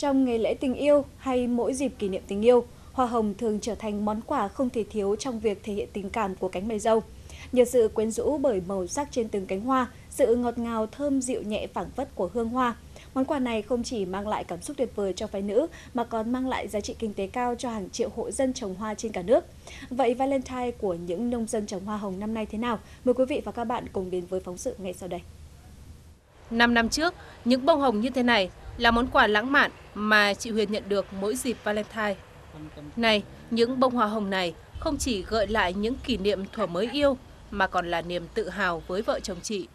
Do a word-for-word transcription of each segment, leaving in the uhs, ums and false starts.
trong ngày lễ tình yêu hay mỗi dịp kỷ niệm tình yêu, hoa hồng thường trở thành món quà không thể thiếu trong việc thể hiện tình cảm của cánh mày râu. Nhờ sự quyến rũ bởi màu sắc trên từng cánh hoa, sự ngọt ngào thơm dịu nhẹ phảng phất của hương hoa, món quà này không chỉ mang lại cảm xúc tuyệt vời cho phái nữ mà còn mang lại giá trị kinh tế cao cho hàng triệu hộ dân trồng hoa trên cả nước. Vậy Valentine của những nông dân trồng hoa hồng năm nay thế nào? Mời quý vị và các bạn cùng đến với phóng sự ngay sau đây. Năm năm trước, những bông hồng như thế này là món quà lãng mạn mà chị Huyền nhận được mỗi dịp Valentine. Này, những bông hoa hồng này không chỉ gợi lại những kỷ niệm thuở mới yêu mà còn là niềm tự hào với vợ chồng chị.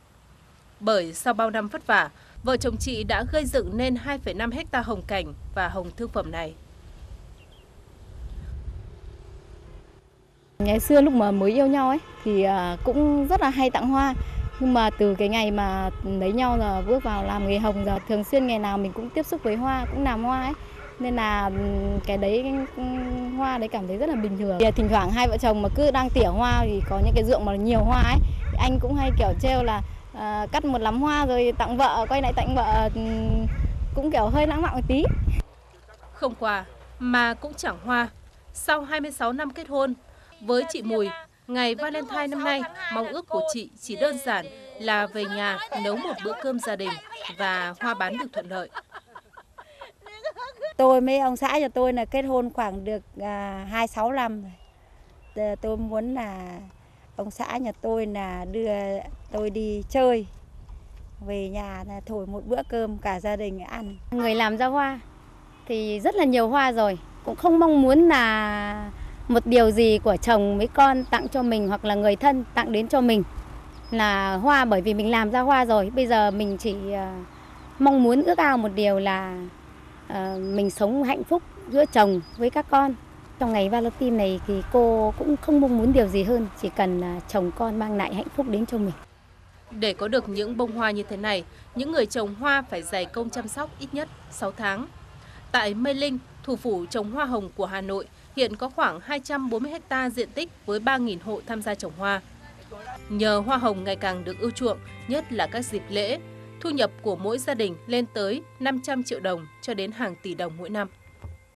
Bởi sau bao năm vất vả, vợ chồng chị đã gây dựng nên hai phẩy năm hecta hồng cảnh và hồng thương phẩm này. Ngày xưa lúc mà mới yêu nhau ấy thì cũng rất là hay tặng hoa. Nhưng mà từ cái ngày mà lấy nhau là bước vào làm nghề hồng rồi, thường xuyên ngày nào mình cũng tiếp xúc với hoa, cũng làm hoa ấy. Nên là cái đấy, cái hoa đấy cảm thấy rất là bình thường. Thì thỉnh thoảng hai vợ chồng mà cứ đang tỉa hoa thì có những cái ruộng mà nhiều hoa ấy. Thì anh cũng hay kiểu trêu là à, cắt một lắm hoa rồi tặng vợ, quay lại tặng vợ, cũng kiểu hơi lãng mạn một tí. Không quà mà cũng chẳng hoa. Sau hai mươi sáu năm kết hôn, với chị Mùi, ngày Valentine năm nay, mong ước của chị chỉ đơn giản là về nhà nấu một bữa cơm gia đình và hoa bán được thuận lợi. Tôi mấy ông xã nhà tôi là kết hôn khoảng được hai mươi sáu năm rồi. Tôi muốn là ông xã nhà tôi là đưa tôi đi chơi, về nhà là thổi một bữa cơm cả gia đình ăn. Người làm ra hoa thì rất là nhiều hoa rồi, cũng không mong muốn là một điều gì của chồng mấy con tặng cho mình hoặc là người thân tặng đến cho mình là hoa, bởi vì mình làm ra hoa rồi. Bây giờ mình chỉ mong muốn ước ao một điều là mình sống hạnh phúc giữa chồng với các con. Trong ngày Valentine này thì cô cũng không mong muốn điều gì hơn, chỉ cần là chồng con mang lại hạnh phúc đến cho mình. Để có được những bông hoa như thế này, những người trồng hoa phải dày công chăm sóc ít nhất sáu tháng. Tại Mê Linh, thủ phủ trồng hoa hồng của Hà Nội, hiện có khoảng hai trăm bốn mươi hecta diện tích với ba nghìn hộ tham gia trồng hoa. Nhờ hoa hồng ngày càng được ưa chuộng, nhất là các dịp lễ, thu nhập của mỗi gia đình lên tới năm trăm triệu đồng cho đến hàng tỷ đồng mỗi năm.